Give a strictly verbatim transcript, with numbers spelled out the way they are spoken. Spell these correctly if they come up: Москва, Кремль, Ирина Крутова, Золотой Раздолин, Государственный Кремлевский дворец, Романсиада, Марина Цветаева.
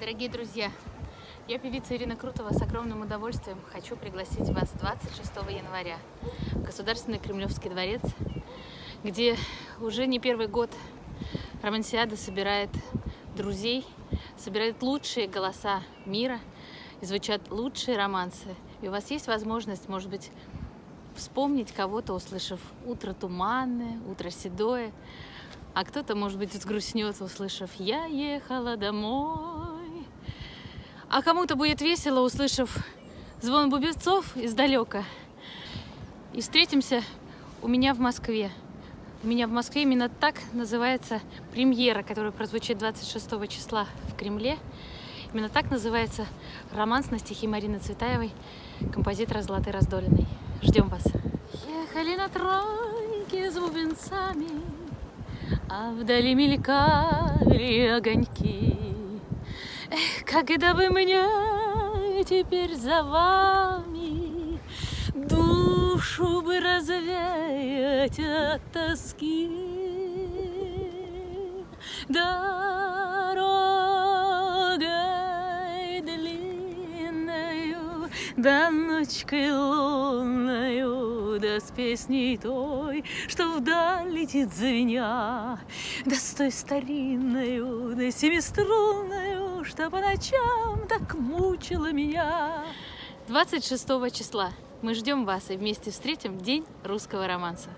Дорогие друзья, я певица Ирина Крутова, с огромным удовольствием хочу пригласить вас двадцать шестого января в Государственный Кремлевский дворец, где уже не первый год Романсиада собирает друзей, собирает лучшие голоса мира, и звучат лучшие романсы. И у вас есть возможность, может быть, вспомнить кого-то, услышав «Утро туманное», «Утро седое», а кто-то, может быть, сгрустнет, услышав «Я ехала домой». А кому-то будет весело, услышав звон бубенцов издалека. И встретимся у меня в Москве. У меня в Москве именно так называется премьера, которая прозвучит двадцать шестого числа в Кремле. Именно так называется романс на стихи Марины Цветаевой, композитора «Золотой Раздолиной». Ждем вас! Ехали на тройке с бубенцами, а вдали мелькали огоньки. Эх, когда бы мне теперь за вами душу бы развеять от тоски. Дорогой длинною, да ночкой лунною, да с песней той, что вдаль летит звеня, да с той старинною, да семиструнною, что по ночам так мучила меня. двадцать шестого числа мы ждем вас и вместе встретим День русского романса.